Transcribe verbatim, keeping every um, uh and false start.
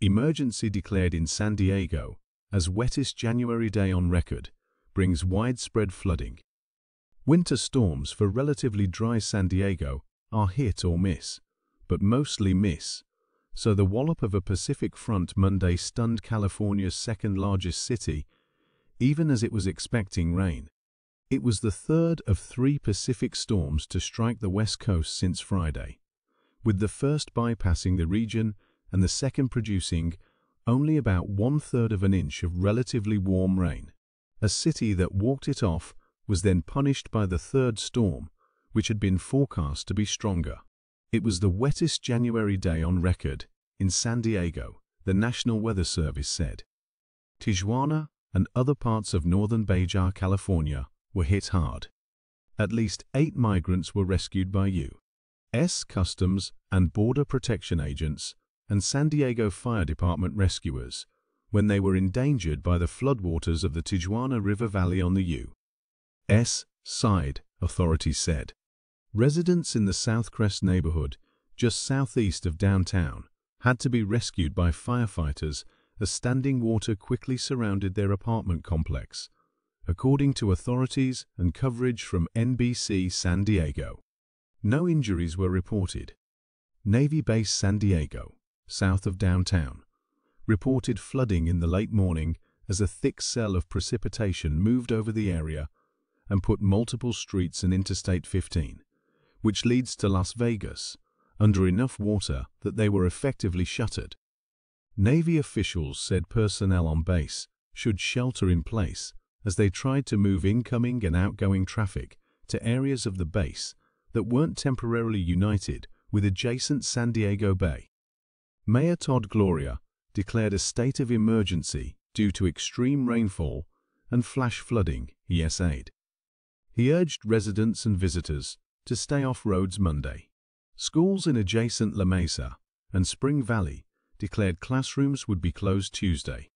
Emergency declared in San Diego as wettest January day on record brings widespread flooding. Winter storms for relatively dry San Diego are hit or miss, but mostly miss, so the wallop of a Pacific front Monday stunned California's second-largest city, even as it was expecting rain. It was the third of three Pacific storms to strike the West Coast since Friday, with the first bypassing the region and the second producing only about one-third of an inch of relatively warm rain. A city that walked it off was then punished by the third storm, which had been forecast to be stronger. It was the wettest January day on record in San Diego, the National Weather Service said. Tijuana and other parts of northern Baja California were hit hard. At least eight migrants were rescued by U S Customs and Border Protection agents and San Diego Fire Department rescuers when they were endangered by the floodwaters of the Tijuana River Valley on the U S side, authorities said. Residents in the Southcrest neighborhood, just southeast of downtown, had to be rescued by firefighters as standing water quickly surrounded their apartment complex, according to authorities and coverage from N B C San Diego. No injuries were reported. Navy Base San Diego, south of downtown, reported flooding in the late morning as a thick cell of precipitation moved over the area and put multiple streets and Interstate fifteen, which leads to Las Vegas, under enough water that they were effectively shuttered. Navy officials said personnel on base should shelter in place as they tried to move incoming and outgoing traffic to areas of the base that weren't temporarily united with adjacent San Diego Bay. Mayor Todd Gloria declared a state of emergency due to extreme rainfall and flash flooding, he essayed. He urged residents and visitors to stay off roads Monday. Schools in adjacent La Mesa and Spring Valley declared classrooms would be closed Tuesday.